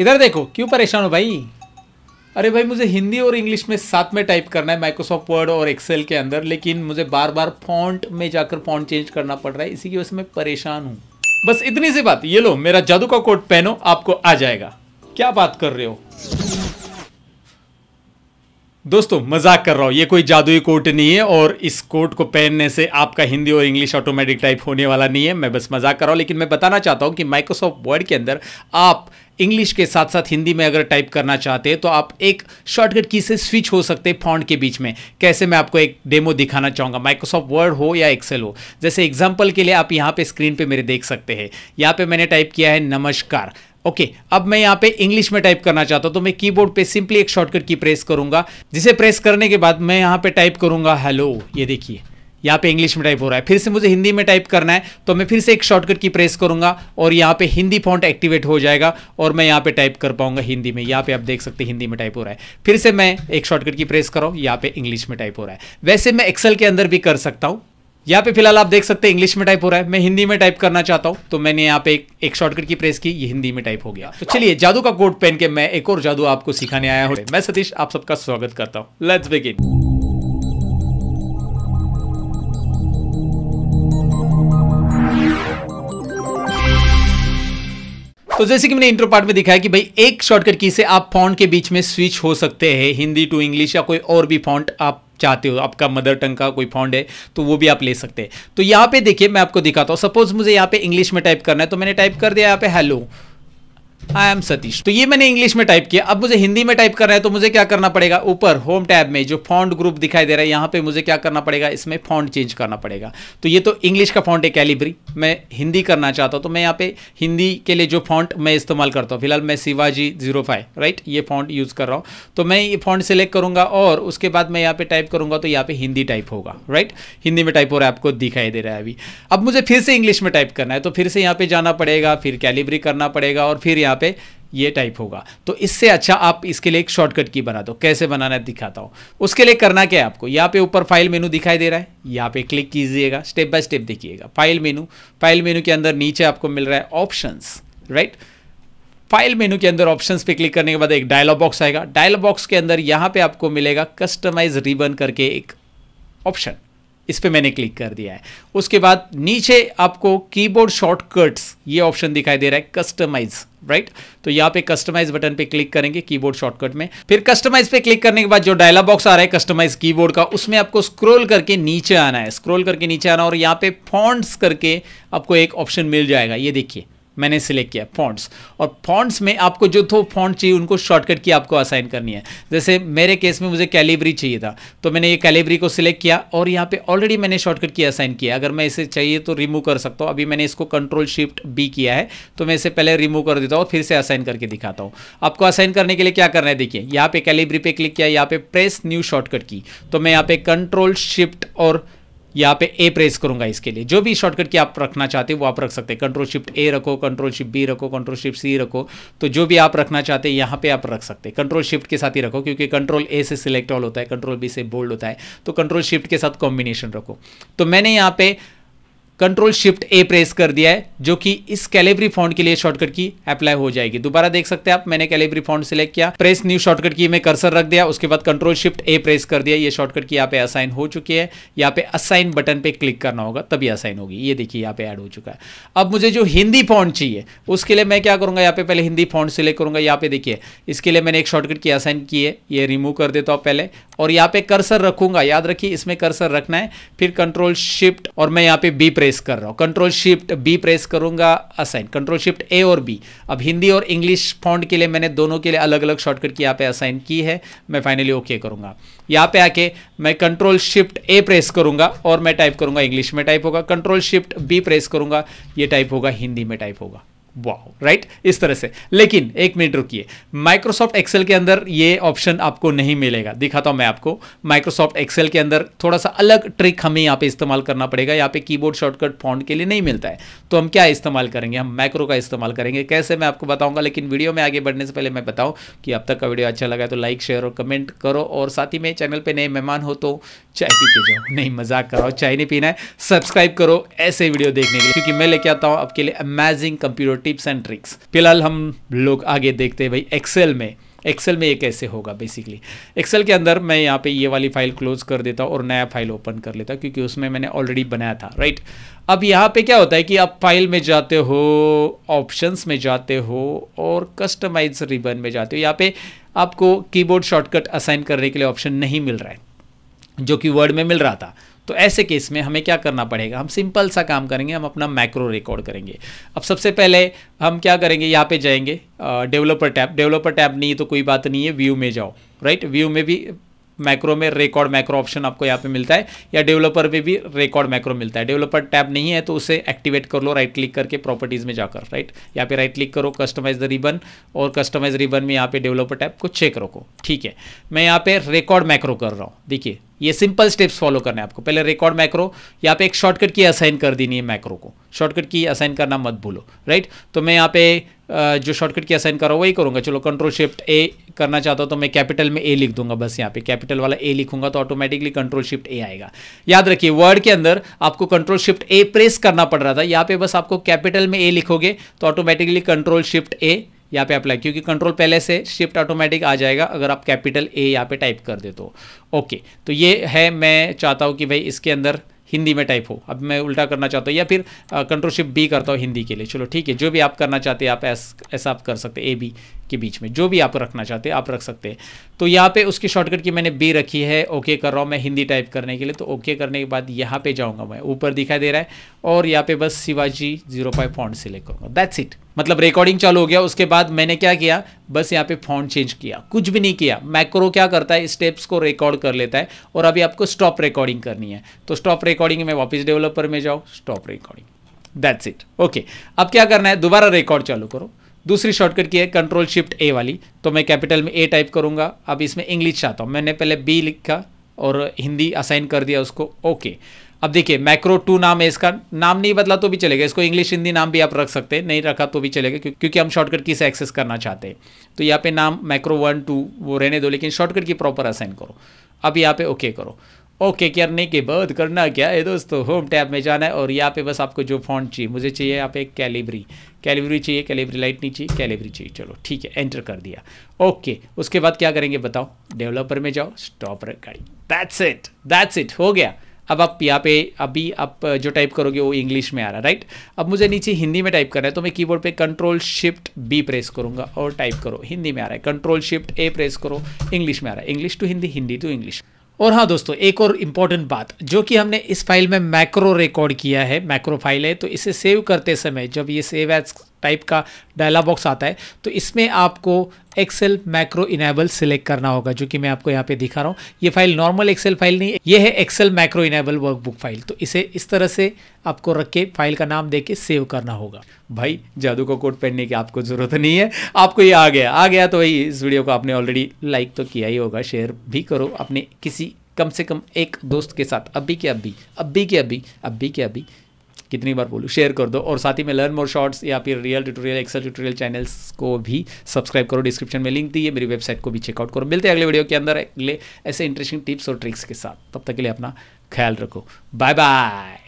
इधर देखो, क्यों परेशान हो भाई? अरे भाई मुझे हिंदी और इंग्लिश में साथ में टाइप करना है माइक्रोसॉफ्ट वर्ड और एक्सेल के अंदर, लेकिन मुझे बार बार फॉन्ट में जाकर फॉन्ट चेंज करना पड़ रहा है, इसी की वजह से मैं परेशान हूँ। बस इतनी सी बात। ये लो मेरा जादू का कोट पहनो, आपको आ जाएगा। क्या बात कर रहे हो दोस्तों, मजाक कर रहा हूँ, ये कोई जादुई कोट नहीं है और इस कोट को पहनने से आपका हिंदी और इंग्लिश ऑटोमेटिक टाइप होने वाला नहीं है। मैं बस मजाक कर रहा हूँ, लेकिन मैं बताना चाहता हूँ कि माइक्रोसॉफ्ट वर्ड के अंदर आप इंग्लिश के साथ साथ हिंदी में अगर टाइप करना चाहते हैं तो आप एक शॉर्टकट की से स्विच हो सकते हैं फॉन्ट के बीच में। कैसे, मैं आपको एक डेमो दिखाना चाहूँगा, माइक्रोसॉफ्ट वर्ड हो या एक्सेल हो। जैसे एग्जाम्पल के लिए आप यहाँ पे स्क्रीन पे मेरे देख सकते हैं, यहाँ पे मैंने टाइप किया है नमस्कार। ओके, अब मैं यहाँ पे इंग्लिश में टाइप करना चाहता हूँ तो मैं कीबोर्ड पे सिंपली एक शॉर्टकट की प्रेस करूँगा, जिसे प्रेस करने के बाद मैं यहाँ पे टाइप करूँगा हेलो। ये देखिए यहाँ पे इंग्लिश में टाइप हो रहा है। फिर से मुझे हिंदी में टाइप करना है तो मैं फिर से एक शॉर्टकट की प्रेस करूँगा और यहाँ पे हिंदी फॉन्ट एक्टिवेट हो जाएगा और मैं यहाँ पे टाइप कर पाऊँगा हिंदी में। यहाँ पे आप देख सकते हैं हिंदी में टाइप हो रहा है। फिर से मैं एक शॉर्टकट की प्रेस कर रहा हूँ, यहाँ पे इंग्लिश में टाइप हो रहा है। वैसे मैं एक्सेल के अंदर भी कर सकता हूँ। यहाँ पे फिलहाल आप देख सकते हैं इंग्लिश में टाइप हो रहा है। मैं हिंदी में टाइप करना चाहता हूँ तो मैंने यहाँ पे एक शॉर्टकट की प्रेस की, ये हिंदी में टाइप हो गया। तो चलिए, जादू का कोट पहन के मैं एक और जादू आपको सिखाने आया हूँ। मैं सतीश आप सबका स्वागत करता हूँ। Let's begin. तो जैसे कि मैंने इंट्रो पार्ट में दिखाया कि भाई एक शॉर्टकट की से आप फॉन्ट के बीच में स्विच हो सकते हैं, हिंदी टू इंग्लिश या कोई और भी फॉन्ट आप चाहते हो। आपका मदर टंग का कोई फॉन्ट है तो वो भी आप ले सकते हैं। तो यहाँ पे देखिए, मैं आपको दिखाता हूँ। सपोज मुझे यहाँ पे इंग्लिश में टाइप करना है तो मैंने टाइप कर दिया यहाँ पे हेलो आई एम सतीश। तो ये मैंने इंग्लिश में टाइप किया। अब मुझे हिंदी में टाइप करना है तो मुझे क्या करना पड़ेगा, ऊपर होम टैब में जो फॉन्ट ग्रुप दिखाई दे रहा है यहाँ पे मुझे क्या करना पड़ेगा, इसमें फॉन्ट चेंज करना पड़ेगा। तो ये तो इंग्लिश का फॉन्ट है कैलिब्री, मैं हिंदी करना चाहता हूँ तो मैं यहाँ पे हिंदी के लिए जो फॉन्ट मैं इस्तेमाल करता हूँ, फिलहाल मैं शिवाजी 0 5 राइट, ये फॉन्ट यूज़ कर रहा हूँ। तो मैं ये फॉन्ट सेलेक्ट करूँगा और उसके बाद मैं यहाँ पे टाइप करूँगा तो यहाँ पे हिंदी टाइप होगा। राइट, हिंदी में टाइप हो रहा है, आपको दिखाई दे रहा है अभी। अब मुझे फिर से इंग्लिश में टाइप करना है तो फिर से यहाँ पे जाना पड़ेगा, फिर कैलिब्री करना पड़ेगा और फिर यहाँ पे ये टाइप होगा। तो इससे अच्छा आप इसके लिए एक शॉर्टकट की बना दो। कैसे बनाना है दिखाता हूं। उसके लिए करना क्या है, आपको यहाँ पे ऊपर फाइल मेनू दिखाई दे रहा है, यहाँ पे क्लिक कीजिएगा। स्टेप बाय स्टेप देखिएगा। फाइल मेनू के अंदर नीचे आपको मिल रहा है ऑप्शंस, राइट। फाइल मेनू के अंदर ऑप्शंस पे क्लिक करने के बाद एक डायलॉग बॉक्स आएगा। डायलॉग बॉक्स के अंदर यहाँ पे आपको मिलेगा कस्टमाइज रिबन करके एक ऑप्शन, इस पे मैंने क्लिक कर दिया है। उसके बाद नीचे आपको कीबोर्ड शॉर्टकट्स ये ऑप्शन दिखाई दे रहा है, कस्टमाइज, राइट। तो यहाँ पे कस्टमाइज बटन पे क्लिक करेंगे कीबोर्ड शॉर्टकट में। फिर कस्टमाइज पे क्लिक करने के बाद जो डायलॉग बॉक्स आ रहा है कस्टमाइज कीबोर्ड का, उसमें आपको स्क्रॉल करके नीचे आना है, और यहाँ पे फॉन्ट्स करके आपको एक ऑप्शन मिल जाएगा। ये देखिए मैंने सिलेक्ट किया फॉन्ट्स, और फॉन्ट्स में आपको जो दो फॉन्ट चाहिए उनको शॉर्टकट की आपको असाइन करनी है। जैसे मेरे केस में मुझे कैलिब्री चाहिए था तो मैंने ये कैलिब्री को सिलेक्ट किया और यहाँ पे ऑलरेडी मैंने शॉर्टकट की असाइन किया। अगर मैं इसे चाहिए तो रिमूव कर सकता हूँ। अभी मैंने इसको कंट्रोल शिफ्ट बी किया है तो मैं इसे पहले रिमूव कर देता हूँ और फिर से असाइन करके दिखाता हूँ। आपको असाइन करने के लिए क्या करना है, देखिए यहाँ पे कैलिब्री पे क्लिक किया, यहाँ पे प्रेस न्यू शॉर्टकट की, तो मैं यहाँ पे कंट्रोल शिफ्ट और यहाँ पे ए प्रेस करूंगा। इसके लिए जो भी शॉर्टकट की आप रखना चाहते हो वो आप रख सकते हैं। कंट्रोल शिफ्ट ए रखो, कंट्रोल शिफ्ट बी रखो, कंट्रोल शिफ्ट सी रखो, तो जो भी आप रखना चाहते हैं यहाँ पे आप रख सकते हैं। कंट्रोल शिफ्ट के साथ ही रखो क्योंकि कंट्रोल ए से सिलेक्ट ऑल होता है, कंट्रोल बी से बोल्ड होता है, तो कंट्रोल शिफ्ट के साथ कॉम्बिनेशन रखो। तो मैंने यहाँ पे कंट्रोल शिफ्ट ए प्रेस कर दिया है, जो कि इस कैलिब्री फॉन्ट के लिए शॉर्टकट की अप्लाई हो जाएगी। दोबारा देख सकते हैं आप, मैंने कैलिब्री फॉन्ट सिलेक्ट किया, प्रेस न्यू शॉर्टकट की में कर्सर रख दिया, उसके बाद कंट्रोल शिफ्ट ए प्रेस कर दिया। ये शॉर्टकट की यहाँ पे असाइन हो चुकी है। यहाँ पे असाइन बटन पे क्लिक करना होगा तभी असाइन होगी। ये देखिए यहाँ पे ऐड हो चुका है। अब मुझे जो हिंदी फॉन्ट चाहिए उसके लिए मैं क्या करूँगा, यहाँ पे पहले हिंदी फॉन्ट सिलेक्ट करूँगा। यहाँ पे देखिए इसके लिए मैंने एक शॉर्टकट की असाइन की है, ये रिमूव कर देता हूँ पहले, और यहाँ पे कर्सर रखूंगा। याद रखिए इसमें कर्सर रखना है, फिर कंट्रोल शिफ्ट और मैं यहाँ पे बी प्रेस कर रहा हूँ, कंट्रोल शिफ्ट बी प्रेस करूंगा असाइन, कंट्रोल शिफ्ट ए और बी। अब हिंदी और इंग्लिश फॉन्ट के लिए मैंने दोनों के लिए अलग अलग शॉर्टकट की यहाँ पे असाइन की है। मैं फाइनली ओके करूंगा। यहाँ पे आके मैं कंट्रोल शिफ्ट ए प्रेस करूंगा और मैं टाइप करूंगा इंग्लिश में टाइप होगा, कंट्रोल शिफ्ट बी प्रेस करूंगा ये टाइप होगा, हिंदी में टाइप होगा। वाह, राइट, इस तरह से। लेकिन एक मिनट रुकिए, माइक्रोसॉफ्ट एक्सेल के अंदर ये ऑप्शन आपको नहीं मिलेगा। दिखाता हूँ मैं आपको, माइक्रोसॉफ्ट एक्सेल के अंदर थोड़ा सा अलग ट्रिक हमें यहाँ पे इस्तेमाल करना पड़ेगा। यहाँ पे कीबोर्ड शॉर्टकट फॉन्ट के लिए नहीं मिलता है तो हम क्या इस्तेमाल करेंगे, हम मैक्रो का इस्तेमाल करेंगे। कैसे मैं आपको बताऊँगा, लेकिन वीडियो में आगे बढ़ने से पहले मैं बताऊँ कि अब तक का वीडियो अच्छा लगा तो लाइक शेयर और कमेंट करो, और साथ ही में चैनल पर नए मेहमान हो तो चाय पी के जाओ। नहीं, मजाक कर रहा हूँ, चाय नहीं पीना है। सब्सक्राइब करो ऐसे वीडियो देखने के लिए, क्योंकि मैं लेके आता हूँ आपके लिए amazing computer tips and tricks. फिलहाल हम लोग आगे देखते हैं भाई एक्सेल में ये कैसे होगा। बेसिकली एक्सेल के अंदर मैं यहाँ पे ये वाली फाइल क्लोज कर देता हूँ और नया फाइल ओपन कर लेता हूँ क्योंकि उसमें मैंने ऑलरेडी बनाया था, राइट। अब यहाँ पे क्या होता है कि आप फाइल में जाते हो, ऑप्शंस में जाते हो और कस्टमाइज रिबन में जाते हो। यहाँ पे आपको कीबोर्ड शॉर्टकट असाइन करने के लिए ऑप्शन नहीं मिल रहा है जो कि वर्ड में मिल रहा था। तो ऐसे केस में हमें क्या करना पड़ेगा, हम सिंपल सा काम करेंगे, हम अपना मैक्रो रिकॉर्ड करेंगे। अब सबसे पहले हम क्या करेंगे, यहाँ पे जाएंगे डेवलपर टैब नहीं तो कोई बात नहीं है, व्यू में जाओ, राइट। व्यू में भी मैक्रो में रिकॉर्ड मैक्रो ऑप्शन आपको यहाँ पे मिलता है या डेवलपर में भी रिकॉर्ड मैक्रो मिलता है। डेवलपर टैब नहीं है तो उसे एक्टिवेट कर लो, राइट क्लिक करके प्रॉपर्टीज़ में जाकर, राइट। यहाँ पे राइट क्लिक करो, कस्टमाइज द रिबन, और कस्टमाइज रिबन में यहाँ पे डेवलपर टैब को चेक रखो, ठीक है। मैं यहाँ पे रिकॉर्ड मैक्रो कर रहा हूँ, देखिए ये सिंपल स्टेप्स फॉलो करना है आपको। पहले रिकॉर्ड मैक्रो, यहाँ पे एक शॉर्टकट की असाइन कर देनी है, मैक्रो को शॉर्टकट की असाइन करना मत भूलो, राइट। तो मैं यहाँ पे जो शॉर्टकट की असाइन कर रहा हूँ वही करूँगा। चलो कंट्रोल शिफ्ट ए करना चाहता हूँ तो मैं कैपिटल में ए लिख दूंगा, बस यहाँ पे कैपिटल वाला ए लिखूंगा तो ऑटोमेटिकली कंट्रोल शिफ्ट ए आएगा। याद रखिए वर्ड के अंदर आपको कंट्रोल शिफ्ट ए प्रेस करना पड़ रहा था, यहाँ पे बस आपको कैपिटल में ए लिखोगे तो ऑटोमेटिकली कंट्रोल शिफ्ट ए यहाँ पे अप्लाई, क्योंकि कंट्रोल पहले से, शिफ्ट ऑटोमेटिक आ जाएगा अगर आप कैपिटल ए यहाँ पे टाइप कर दे तो। ओके, तो ये है, मैं चाहता हूँ कि भाई इसके अंदर हिंदी में टाइप हो। अब मैं उल्टा करना चाहता हूँ या फिर कंट्रोल शिफ्ट बी करता हूँ हिंदी के लिए। चलो ठीक है, जो भी आप करना चाहते हैं आप ऐसा आप कर सकते हैं, ए बी के बीच में जो भी आप रखना चाहते हैं आप रख सकते हैं। तो यहाँ पे उसकी शॉर्टकट की मैंने बी रखी है, ओके कर रहा हूँ मैं हिंदी टाइप करने के लिए। तो ओके करने के बाद यहाँ पे जाऊँगा मैं, ऊपर दिखाई दे रहा है, और यहाँ पे बस शिवाजी 0 5 फॉन्ट सिलेक्ट करूँगा, दैट्स इट। मतलब रिकॉर्डिंग चालू हो गया। उसके बाद मैंने क्या किया, बस यहाँ पे फॉन्ट चेंज किया, कुछ भी नहीं किया। मैक्रो क्या करता है, स्टेप्स को रिकॉर्ड कर लेता है। और अभी आपको स्टॉप रिकॉर्डिंग करनी है, तो स्टॉप रिकॉर्डिंग में वापस डेवलपर में जाओ, stop recording, that's it. Okay, अब क्या करना है, दोबारा रिकॉर्ड चालू करो। दूसरी शॉर्टकट की है कंट्रोल शिफ्ट ए वाली, तो मैं कैपिटल में ए टाइप करूंगा। अब इसमें इंग्लिश चाहता हूँ, मैंने पहले बी लिखा और हिंदी असाइन कर दिया उसको, ओके। अब देखिए मैक्रो 2 नाम है इसका, नाम नहीं बदला तो भी चलेगा, इसको इंग्लिश हिंदी नाम भी आप रख सकते हैं, नहीं रखा तो भी चलेगा क्योंकि हम शॉर्टकट की से एक्सेस करना चाहते हैं। तो यहाँ पे नाम मैक्रो 1 2 वो रहने दो, लेकिन शॉर्टकट की प्रॉपर असाइन करो। अब यहाँ पे ओके करो। ओके करने के बाद करना क्या है दोस्तों, होम टैब में जाना है और यहाँ पे बस आपको जो फॉन्ट चाहिए, मुझे चाहिए यहाँ पे कैलिब्री चाहिए, कैलिब्री लाइट नहीं चाहिए, कैलिब्री चाहिए। चलो ठीक है, एंटर कर दिया, ओके। उसके बाद क्या करेंगे बताओ, डेवलपर में जाओ, स्टॉप रिकॉर्डिंग, दैट्स इट हो गया। अब आप यहाँ पे अभी आप जो टाइप करोगे वो इंग्लिश में आ रहा है, राइट। अब मुझे नीचे हिंदी में टाइप करना है तो मैं कीबोर्ड पे कंट्रोल शिफ्ट बी प्रेस करूँगा और टाइप करो, हिंदी में आ रहा है। कंट्रोल शिफ्ट ए प्रेस करो, इंग्लिश में आ रहा है, English to Hindi, Hindi to English. और हाँ दोस्तों, एक और इम्पॉर्टेंट बात, जो कि हमने इस फाइल में मैक्रो रिकॉर्ड किया है, मैक्रो फाइल है, तो इसे सेव करते समय जब ये सेव एज टाइप का डायलॉग बॉक्स आता है तो इसमें आपको एक्सेल मैक्रो इनेबल सिलेक्ट करना होगा, जो कि मैं आपको यहाँ पे दिखा रहा हूँ। ये फाइल नॉर्मल एक्सेल फाइल नहीं है, ये है Excel macro enable workbook file. तो इसे इस तरह से आपको रख के फाइल का नाम दे के सेव करना होगा। भाई जादू का कोड पढ़ने की आपको ज़रूरत नहीं है, आपको ये आ गया तो वही। इस वीडियो को आपने ऑलरेडी लाइक तो किया ही होगा, शेयर भी करो अपने किसी कम से कम एक दोस्त के साथ, अभी के अभी कितनी बार बोलूँ, शेयर कर दो। और साथ ही में लर्न मोर शॉर्ट्स या फिर real tutorial, Excel tutorial channels को भी सब्सक्राइब करो, डिस्क्रिप्शन में लिंक दी है, मेरी वेबसाइट को भी चेकआउट करो। मिलते हैं अगले वीडियो के अंदर अगले ऐसे इंटरेस्टिंग टिप्स और ट्रिक्स के साथ, तब तक के लिए अपना ख्याल रखो, बाय बाय।